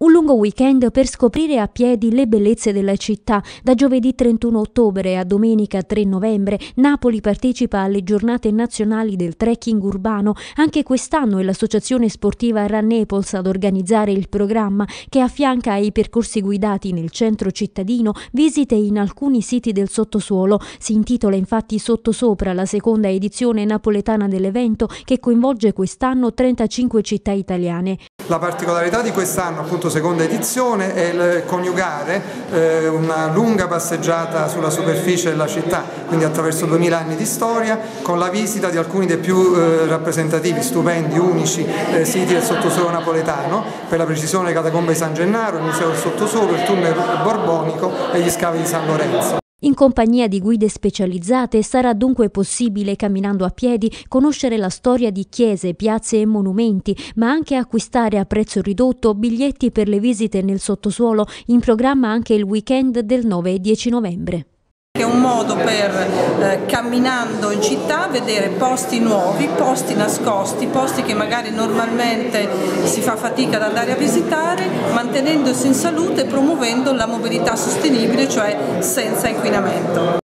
Un lungo weekend per scoprire a piedi le bellezze della città. Da giovedì 31 ottobre a domenica 3 novembre Napoli partecipa alle giornate nazionali del trekking urbano. Anche quest'anno è l'associazione sportiva Run Naples ad organizzare il programma che affianca ai percorsi guidati nel centro cittadino visite in alcuni siti del sottosuolo. Si intitola infatti Sottosopra, la seconda edizione napoletana dell'evento che coinvolge quest'anno 35 città italiane. La particolarità di quest'anno, appunto seconda edizione, è il coniugare una lunga passeggiata sulla superficie della città, quindi attraverso 2000 anni di storia, con la visita di alcuni dei più rappresentativi, stupendi, unici siti del sottosuolo napoletano, per la precisione le catacombe di San Gennaro, il Museo del Sottosuolo, il Tunnel Borbonico e gli scavi di San Lorenzo. In compagnia di guide specializzate sarà dunque possibile, camminando a piedi, conoscere la storia di chiese, piazze e monumenti, ma anche acquistare a prezzo ridotto biglietti per le visite nel sottosuolo, in programma anche il weekend del 9 e 10 novembre. È un modo per camminando in città vedere posti nuovi, posti nascosti, posti che magari normalmente si fa fatica ad andare a visitare, mantenendosi in salute e promuovendo la mobilità sostenibile, cioè senza inquinamento.